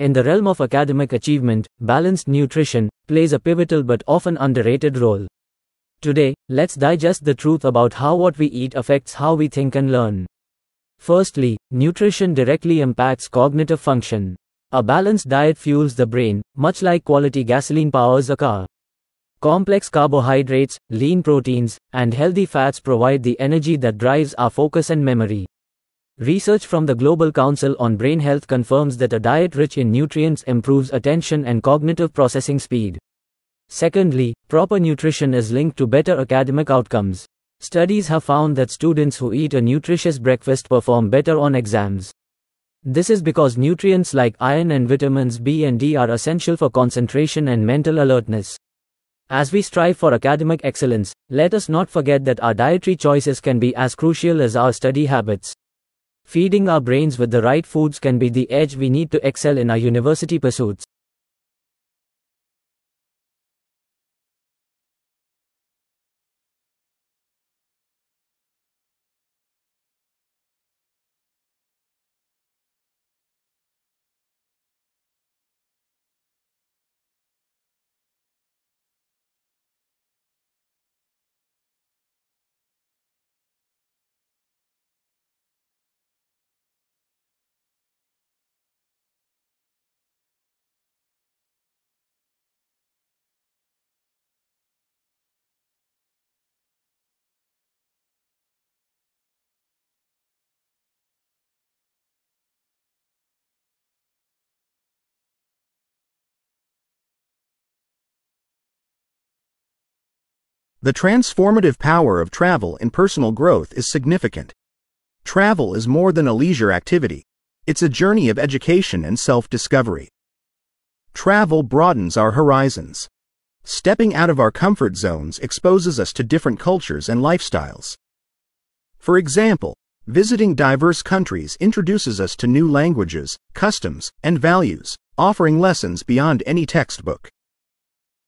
In the realm of academic achievement, balanced nutrition plays a pivotal but often underrated role. Today, let's digest the truth about how what we eat affects how we think and learn. Firstly, nutrition directly impacts cognitive function. A balanced diet fuels the brain, much like quality gasoline powers a car. Complex carbohydrates, lean proteins, and healthy fats provide the energy that drives our focus and memory. Research from the Global Council on Brain Health confirms that a diet rich in nutrients improves attention and cognitive processing speed. Secondly, proper nutrition is linked to better academic outcomes. Studies have found that students who eat a nutritious breakfast perform better on exams. This is because nutrients like iron and vitamins B and D are essential for concentration and mental alertness. As we strive for academic excellence, let us not forget that our dietary choices can be as crucial as our study habits. Feeding our brains with the right foods can be the edge we need to excel in our university pursuits. The transformative power of travel in personal growth is significant. Travel is more than a leisure activity. It's a journey of education and self-discovery. Travel broadens our horizons. Stepping out of our comfort zones exposes us to different cultures and lifestyles. For example, visiting diverse countries introduces us to new languages, customs, and values, offering lessons beyond any textbook.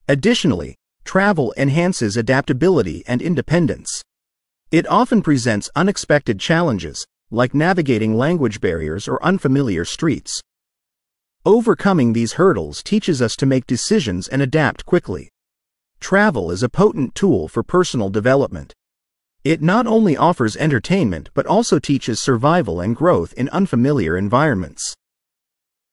Additionally, travel enhances adaptability and independence. It often presents unexpected challenges, like navigating language barriers or unfamiliar streets. Overcoming these hurdles teaches us to make decisions and adapt quickly. Travel is a potent tool for personal development. It not only offers entertainment but also teaches survival and growth in unfamiliar environments.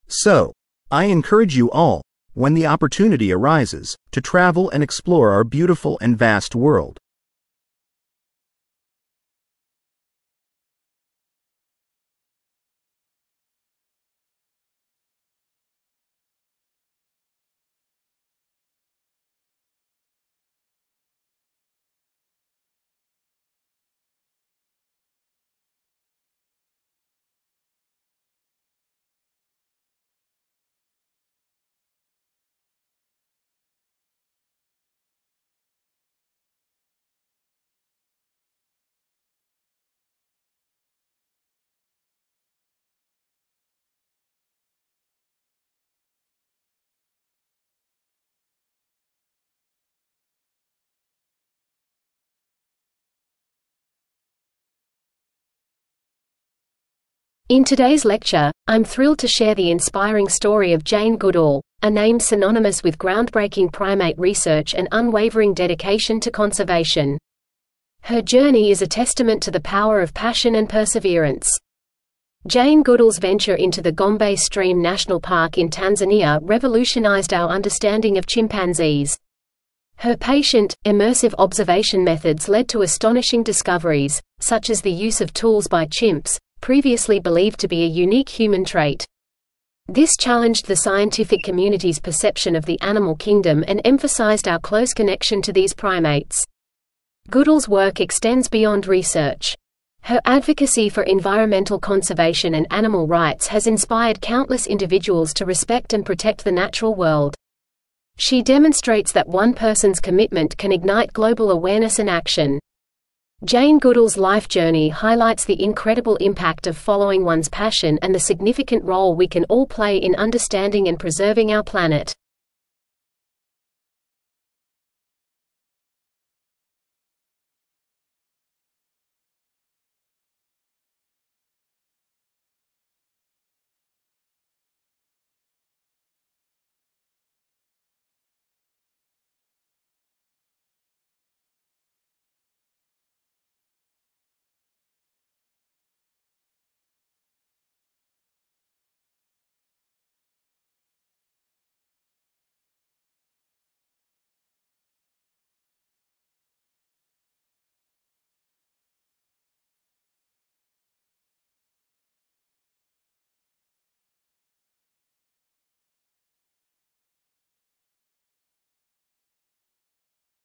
So, I encourage you all, when the opportunity arises, to travel and explore our beautiful and vast world. In today's lecture, I'm thrilled to share the inspiring story of Jane Goodall, a name synonymous with groundbreaking primate research and unwavering dedication to conservation. Her journey is a testament to the power of passion and perseverance. Jane Goodall's venture into the Gombe Stream National Park in Tanzania revolutionized our understanding of chimpanzees. Her patient, immersive observation methods led to astonishing discoveries, such as the use of tools by chimps, previously believed to be a unique human trait. This challenged the scientific community's perception of the animal kingdom and emphasized our close connection to these primates. Goodall's work extends beyond research. Her advocacy for environmental conservation and animal rights has inspired countless individuals to respect and protect the natural world. She demonstrates that one person's commitment can ignite global awareness and action. Jane Goodall's life journey highlights the incredible impact of following one's passion and the significant role we can all play in understanding and preserving our planet.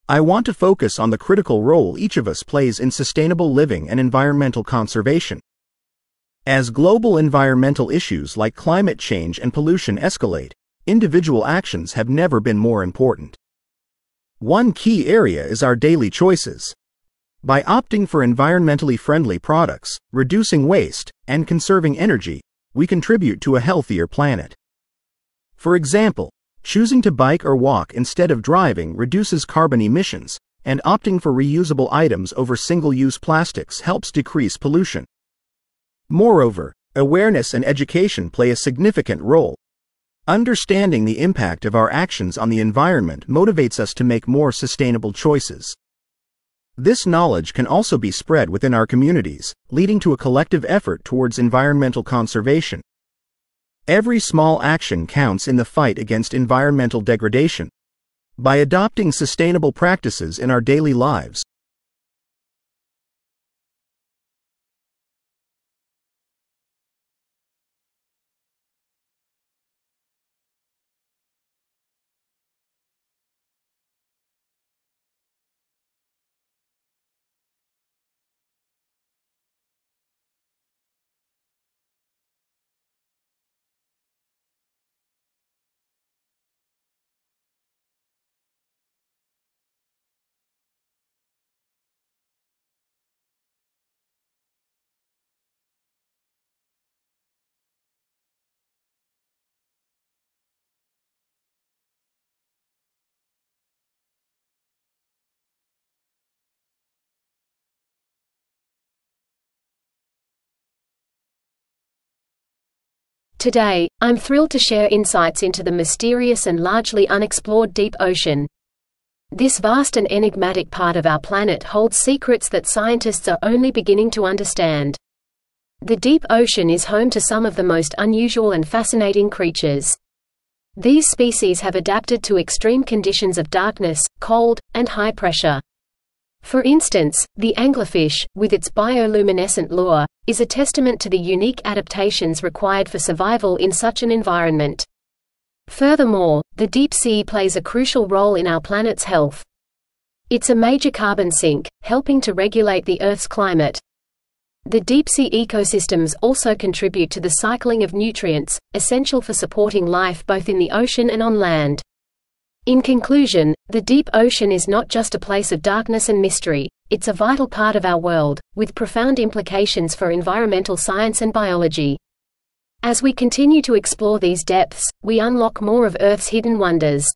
I want to focus on the critical role each of us plays in sustainable living and environmental conservation. As global environmental issues like climate change and pollution escalate, individual actions have never been more important. One key area is our daily choices. By opting for environmentally friendly products, reducing waste, and conserving energy, we contribute to a healthier planet. For example, choosing to bike or walk instead of driving reduces carbon emissions, and opting for reusable items over single-use plastics helps decrease pollution. Moreover, awareness and education play a significant role. Understanding the impact of our actions on the environment motivates us to make more sustainable choices. This knowledge can also be spread within our communities, leading to a collective effort towards environmental conservation. Every small action counts in the fight against environmental degradation. By adopting sustainable practices in our daily lives, today, I'm thrilled to share insights into the mysterious and largely unexplored deep ocean. This vast and enigmatic part of our planet holds secrets that scientists are only beginning to understand. The deep ocean is home to some of the most unusual and fascinating creatures. These species have adapted to extreme conditions of darkness, cold, and high pressure. For instance, the anglerfish, with its bioluminescent lure, is a testament to the unique adaptations required for survival in such an environment. Furthermore, the deep sea plays a crucial role in our planet's health. It's a major carbon sink, helping to regulate the Earth's climate. The deep sea ecosystems also contribute to the cycling of nutrients, essential for supporting life both in the ocean and on land. In conclusion, the deep ocean is not just a place of darkness and mystery, it's a vital part of our world, with profound implications for environmental science and biology. As we continue to explore these depths, we unlock more of Earth's hidden wonders.